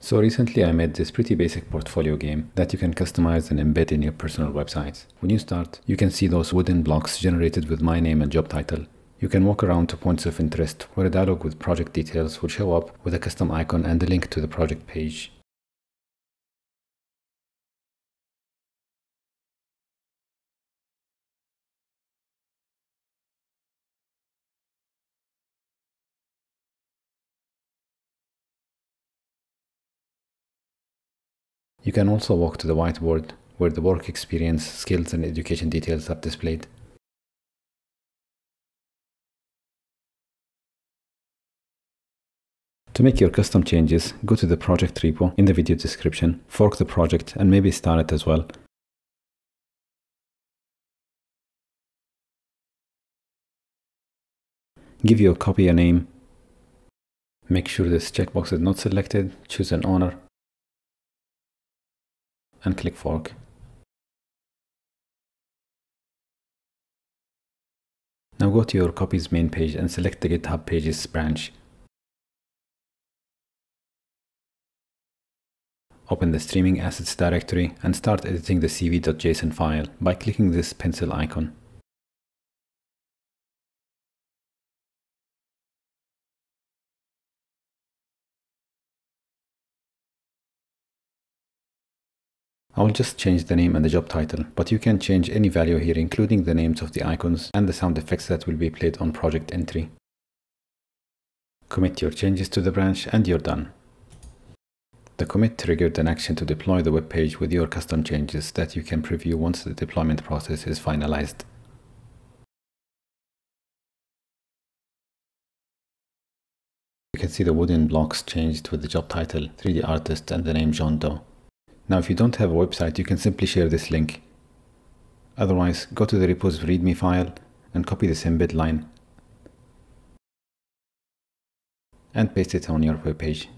So recently I made this pretty basic portfolio game that you can customize and embed in your personal websites. When you start, you can see those wooden blocks generated with my name and job title. You can walk around to points of interest where a dialog with project details would show up with a custom icon and a link to the project page. You can also walk to the whiteboard, where the work experience, skills, and education details are displayed. To make your custom changes, go to the project repo in the video description, fork the project, and maybe start it as well. Give your copy a name. Make sure this checkbox is not selected, choose an owner, and click fork. Now go to your copy's main page and select the GitHub Pages branch. Open the Streaming Assets directory and start editing the cv.json file by clicking this pencil icon. I will just change the name and the job title, but you can change any value here, including the names of the icons and the sound effects that will be played on project entry. Commit your changes to the branch and you're done. The commit triggered an action to deploy the web page with your custom changes that you can preview once the deployment process is finalized. You can see the wooden blocks changed with the job title, 3D artist, and the name John Doe. Now, if you don't have a website, you can simply share this link. Otherwise, go to the repo's readme file and copy this embed line and paste it on your web page.